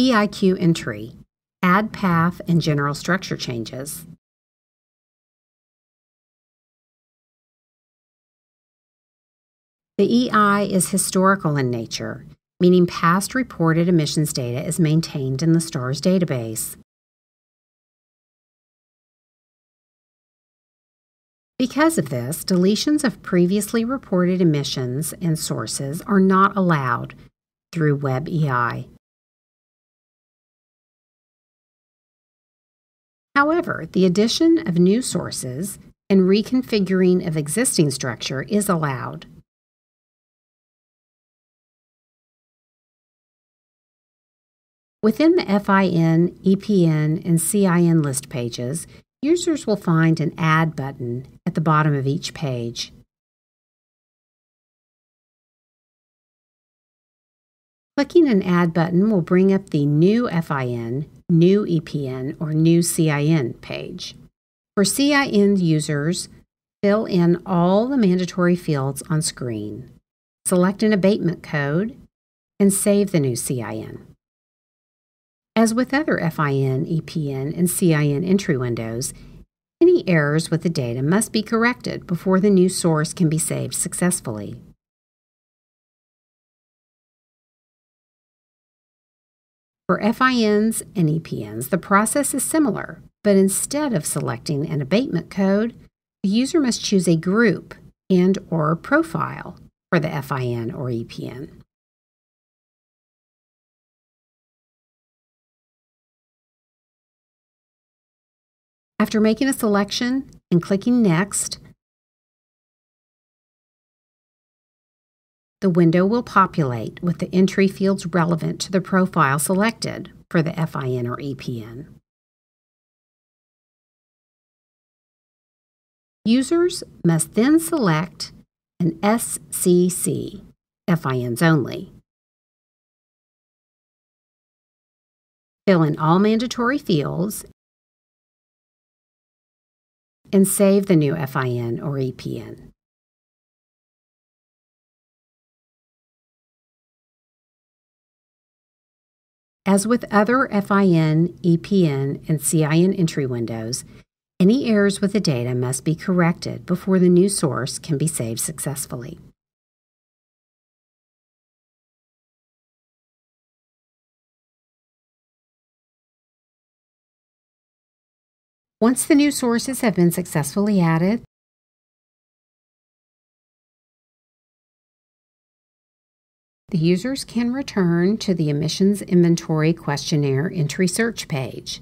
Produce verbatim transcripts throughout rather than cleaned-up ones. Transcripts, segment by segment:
E I Q entry, add path and general structure changes. The E I is historical in nature, meaning past reported emissions data is maintained in the STARS database. Because of this, deletions of previously reported emissions and sources are not allowed through WebEI. However, the addition of new sources and reconfiguring of existing structure is allowed. Within the F I N, E P N, and C I N list pages, users will find an Add button at the bottom of each page. Clicking an Add button will bring up the New F I N, New E P N, or New C I N page. For C I N users, fill in all the mandatory fields on screen. Select an abatement code and save the new C I N. As with other F I N, E P N, and C I N entry windows, any errors with the data must be corrected before the new source can be saved successfully. For F I Ns and E P Ns, the process is similar, but instead of selecting an abatement code, the user must choose a group and/or profile for the F I N or E P N. After making a selection and clicking Next, the window will populate with the entry fields relevant to the profile selected for the F I N or E P N. Users must then select an S C C, F I Ns only. Fill in all mandatory fields and save the new F I N or E P N. As with other F I N, E P N, and C I N entry windows, any errors with the data must be corrected before the new source can be saved successfully. Once the new sources have been successfully added, the users can return to the Emissions Inventory Questionnaire Entry Search page.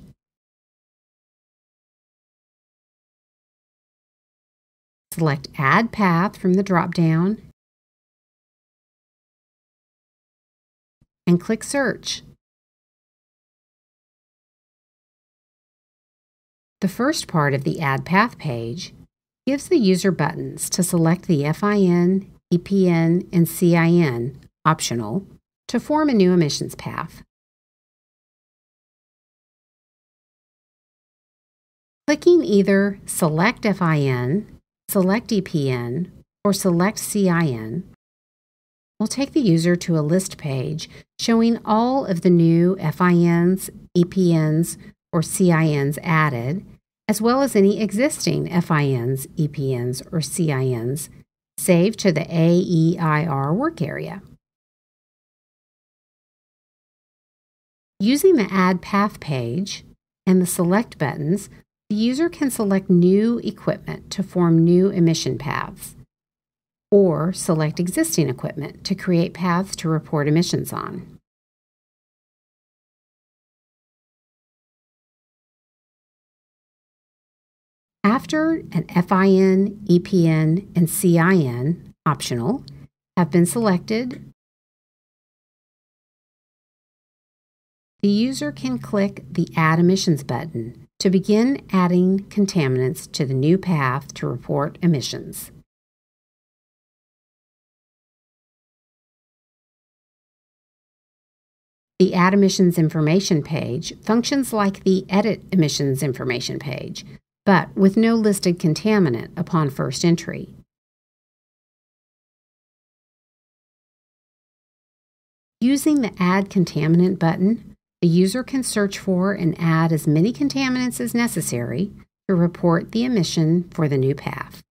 Select Add Path from the drop-down and click Search. The first part of the Add Path page gives the user buttons to select the F I N, E P N, and C I N, optional, to form a new emissions path. Clicking either Select F I N, Select E P N, or Select C I N will take the user to a list page showing all of the new F I Ns, E P Ns, or C I Ns added, as well as any existing F I Ns, E P Ns, or C I Ns saved to the A E I R work area. Using the Add Path page and the Select buttons, the user can select new equipment to form new emission paths, or select existing equipment to create paths to report emissions on. After an F I N, E P N, and C I N, optional, have been selected, the user can click the Add Emissions button to begin adding contaminants to the new path to report emissions. The Add Emissions Information page functions like the Edit Emissions Information page, but with no listed contaminant upon first entry. Using the Add Contaminant button, The user can search for and add as many contaminants as necessary to report the emission for the new path.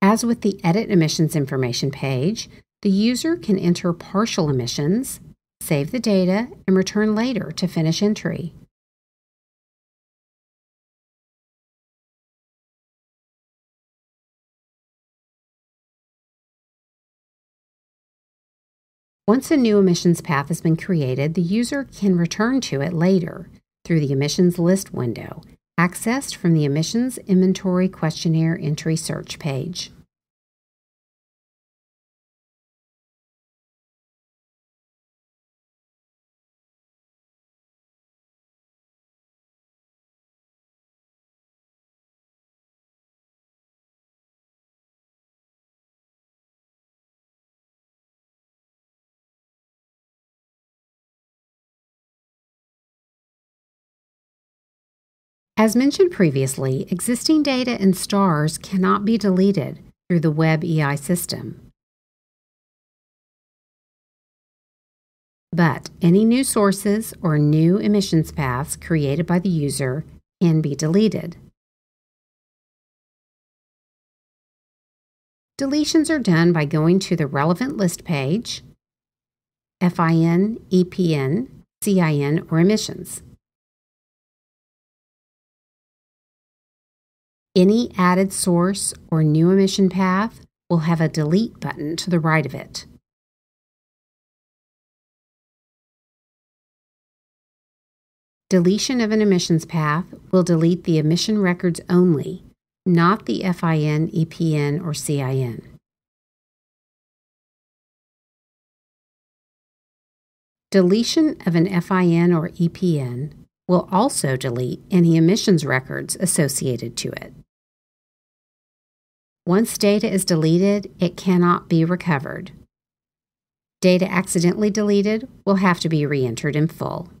As with the Edit Emissions Information page, the user can enter partial emissions, save the data, and return later to finish entry. Once a new emissions path has been created, the user can return to it later through the Emissions List window, accessed from the Emissions Inventory Questionnaire Entry Search page. As mentioned previously, existing data in STARS cannot be deleted through the WebEI system. But any new sources or new emissions paths created by the user can be deleted. Deletions are done by going to the relevant list page, F I N, E P N, C I N, or emissions. Any added source or new emission path will have a delete button to the right of it. Deletion of an emissions path will delete the emission records only, not the F I N, E P N, or C I N. Deletion of an F I N or E P N will also delete any emissions records associated to it. Once data is deleted, it cannot be recovered. Data accidentally deleted will have to be re-entered in full.